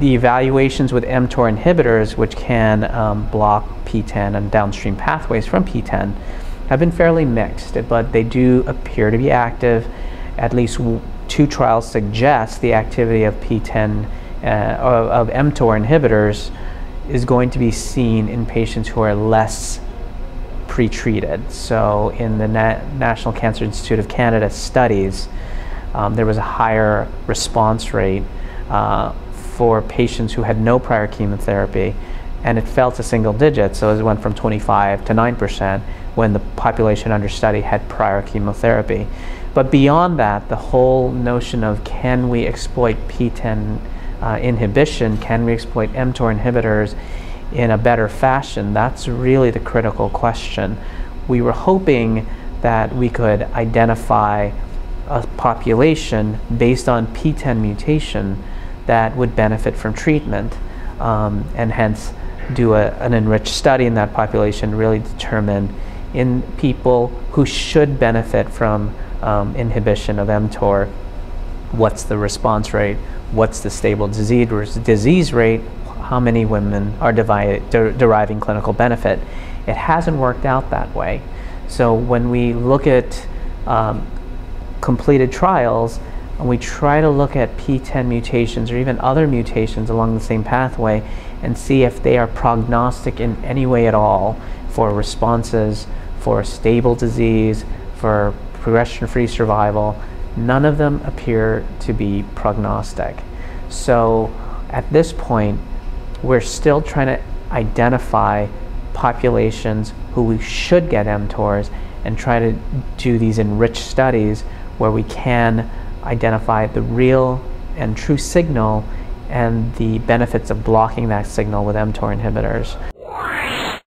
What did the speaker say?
the evaluations with mTOR inhibitors, which can block PTEN and downstream pathways from PTEN, have been fairly mixed, but they do appear to be active. At least two trials suggest the activity of PTEN of mTOR inhibitors is going to be seen in patients who are less pretreated. So in the National Cancer Institute of Canada studies, there was a higher response rate for patients who had no prior chemotherapy, and it fell to single digits. So it went from 25% to 9% when the population under study had prior chemotherapy. But beyond that, the whole notion of can we exploit PTEN inhibition, can we exploit mTOR inhibitors in a better fashion, that's really the critical question. We were hoping that we could identify a population based on PTEN mutation that would benefit from treatment, and hence do an enriched study in that population, really determine in people who should benefit from inhibition of mTOR, what's the response rate, what's the stable disease rate, how many women are deriving clinical benefit. It hasn't worked out that way. So when we look at completed trials, and we try to look at PTEN mutations or even other mutations along the same pathway and see if they are prognostic in any way at all for responses, for stable disease, for progression-free survival, none of them appear to be prognostic. So at this point, we're still trying to identify populations who we should get mTORs and try to do these enriched studies where we can identify the real and true signal and the benefits of blocking that signal with mTOR inhibitors.